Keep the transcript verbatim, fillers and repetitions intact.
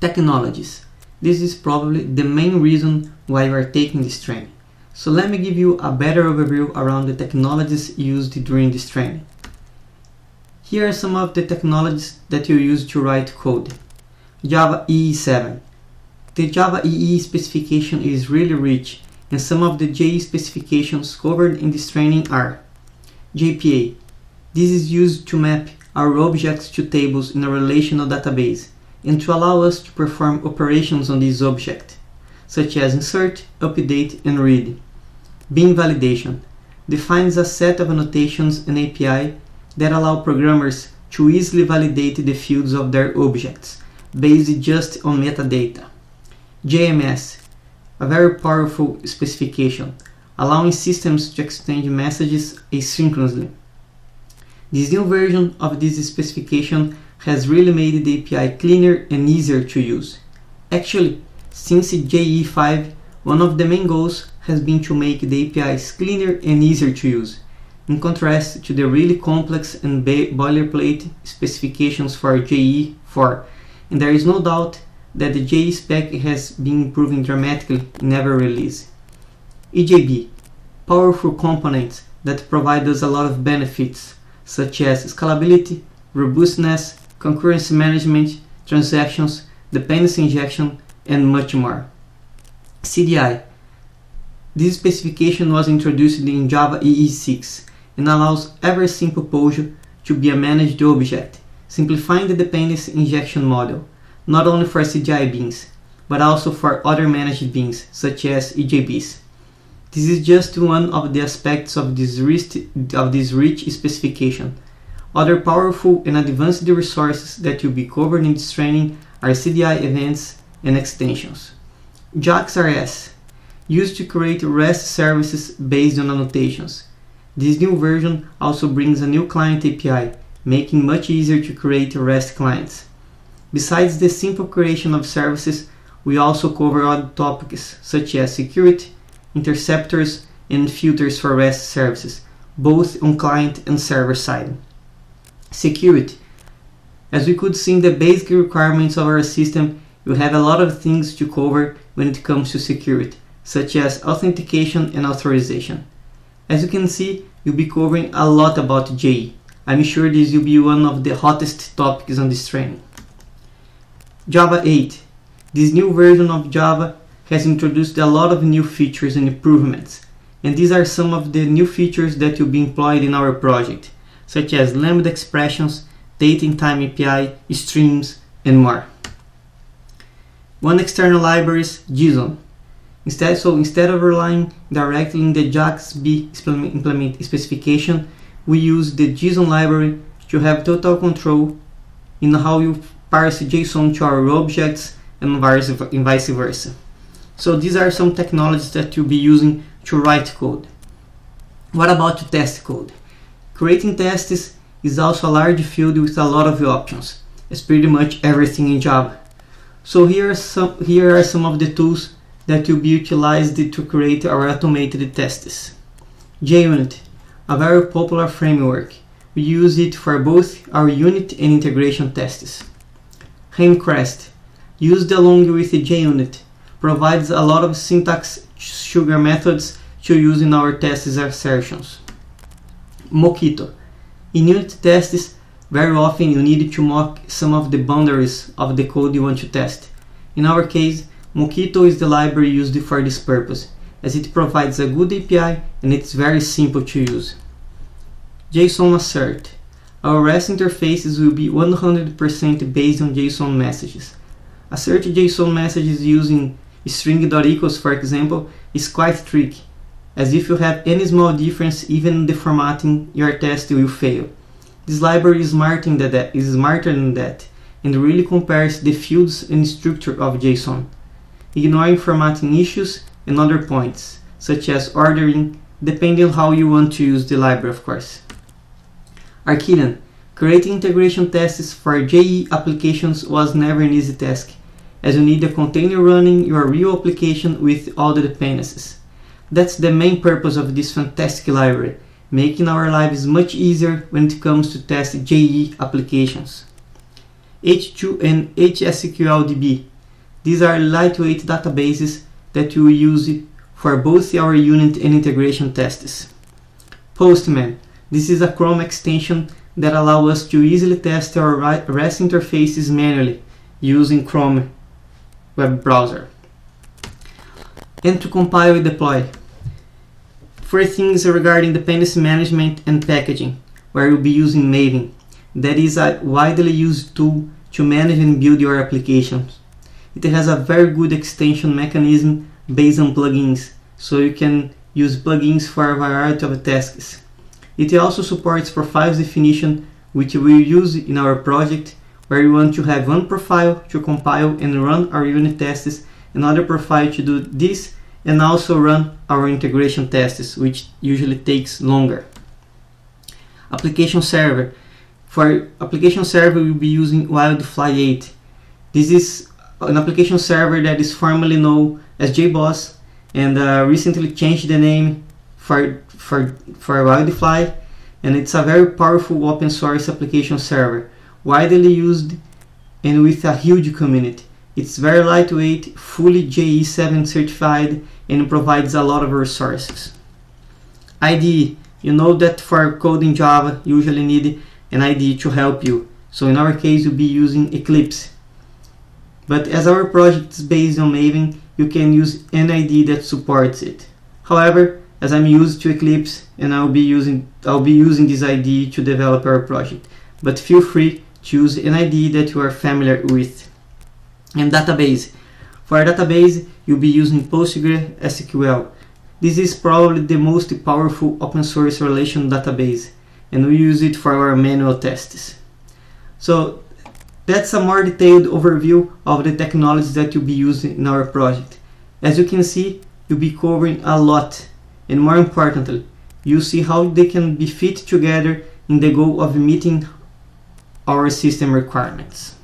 Technologies. This is probably the main reason why we are taking this training. So let me give you a better overview around the technologies used during this training. Here are some of the technologies that you use to write code. Java E E seven. The Java E E specification is really rich, and some of the J E E specifications covered in this training are J P A. This is used to map our objects to tables in a relational database and to allow us to perform operations on this object, such as insert, update, and read. B I M validation defines a set of annotations and A P I that allow programmers to easily validate the fields of their objects, based just on metadata. J M S, a very powerful specification, allowing systems to exchange messages asynchronously. This new version of this specification has really made the A P I cleaner and easier to use. Actually, since J E E five, one of the main goals has been to make the A P Is cleaner and easier to use, in contrast to the really complex and boilerplate specifications for J E E four, and there is no doubt that the J E E spec has been improving dramatically in every release. E J B, powerful components that provide us a lot of benefits, such as scalability, robustness, concurrency management, transactions, dependency injection, and much more. C D I. This specification was introduced in Java E E six and allows every simple POSIX to be a managed object, simplifying the dependency injection model, not only for C D I beans, but also for other managed beans, such as E J Bs. This is just one of the aspects of this rich, of this rich specification. Other powerful and advanced resources that will be covered in this training are C D I events and extensions. JaxRS, used to create REST services based on annotations. This new version also brings a new client A P I, making it much easier to create REST clients. Besides the simple creation of services, we also cover other topics such as security, interceptors, and filters for REST services, both on client and server side. Security. As we could see in the basic requirements of our system, we have a lot of things to cover when it comes to security, such as authentication and authorization. As you can see, we'll be covering a lot about J E E. I'm sure this will be one of the hottest topics on this training. Java eight. This new version of Java has introduced a lot of new features and improvements, and these are some of the new features that will be employed in our project, such as lambda expressions, date and time A P I, streams, and more. One external library is JSON. Instead, so instead of relying directly on the JaxB implement specification, we use the JSON library to have total control in how you parse JSON to our objects and vice versa. So these are some technologies that you'll be using to write code. What about to test code? Creating tests is also a large field with a lot of options. It's pretty much everything in Java. So here are some, here are some of the tools that will be utilized to create our automated tests. JUnit, a very popular framework. We use it for both our unit and integration tests. Hamcrest, used along with JUnit, provides a lot of syntax sugar methods to use in our tests assertions. Mockito. In unit tests, very often you need to mock some of the boundaries of the code you want to test. In our case, Mockito is the library used for this purpose, as it provides a good A P I and it's very simple to use. JSONassert. Our REST interfaces will be one hundred percent based on JSON messages. Assert JSON messages using string.equals, for example, is quite tricky, as if you have any small difference, even in the formatting, your test will fail. This library is smarter than that, is smarter than that and really compares the fields and structure of JSON, ignoring formatting issues and other points, such as ordering, depending on how you want to use the library, of course. Arquillian. Creating integration tests for J E E applications was never an easy task, as you need a container running your real application with all the dependencies. That's the main purpose of this fantastic library, making our lives much easier when it comes to test J E E applications. H two and H S Q L D B These are lightweight databases that we use for both our unit and integration tests. Postman. This is a Chrome extension that allows us to easily test our REST interfaces manually using Chrome web browser. And to compile and deploy. Three things regarding dependency management and packaging, where you'll be using Maven. That is a widely used tool to manage and build your applications. It has a very good extension mechanism based on plugins, so you can use plugins for a variety of tasks. It also supports profiles definition, which we will use in our project, where we want to have one profile to compile and run our unit tests, another profile to do this, and also run our integration tests, which usually takes longer. Application server. For application server, we'll be using Wildfly eight. This is an application server that is formerly known as JBoss, and uh, recently changed the name for, for, for Wildfly, and it's a very powerful open source application server, widely used and with a huge community. It's very lightweight, fully J A E seven certified, and provides a lot of resources. I D E. You know that for coding Java, you usually need an I D E to help you. So in our case, you'll be using Eclipse. But as our project is based on Maven, you can use an I D E that supports it. However, as I'm used to Eclipse, and I'll be using I'll be using this I D E to develop our project. But feel free to use an I D E that you are familiar with. And database. For our database, you'll be using PostgreSQL. This is probably the most powerful open source relational database, and we use it for our manual tests. So that's a more detailed overview of the technologies that you'll be using in our project. As you can see, you'll be covering a lot, and more importantly, you'll see how they can be fit together in the goal of meeting our system requirements.